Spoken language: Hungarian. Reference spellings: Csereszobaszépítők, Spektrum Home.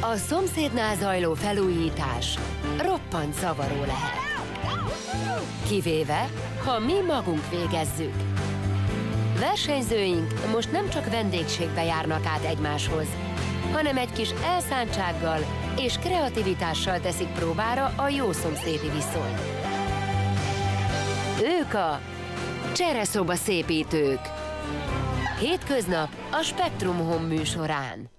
A szomszédnál zajló felújítás roppant zavaró lehet. Kivéve, ha mi magunk végezzük. Versenyzőink most nem csak vendégségbe járnak át egymáshoz, hanem egy kis elszántsággal és kreativitással teszik próbára a jó szomszédi viszonyt. Ők a Csereszobaszépítők. Hétköznap a Spektrum Home műsorán.